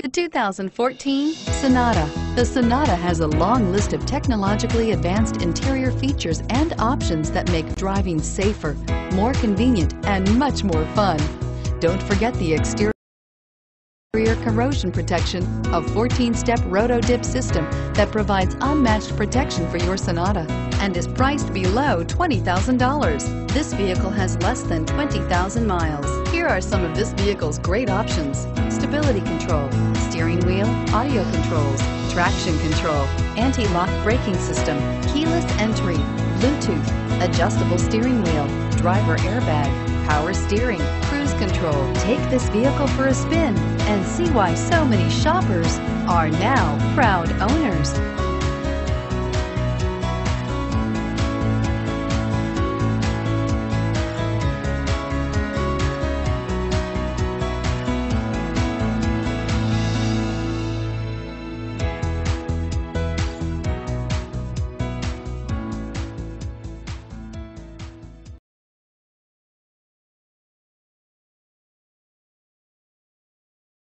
The 2014 Sonata. The Sonata has a long list of technologically advanced interior features and options that make driving safer, more convenient, and much more fun. Don't forget the exterior corrosion protection, a 14-step roto-dip system that provides unmatched protection for your Sonata and is priced below $20,000. This vehicle has less than 20,000 miles. Here are some of this vehicle's great options: stability control, steering wheel audio controls, traction control, anti-lock braking system, keyless entry, Bluetooth, adjustable steering wheel, driver airbag, power steering, cruise control. Take this vehicle for a spin and see why so many shoppers are now proud owners.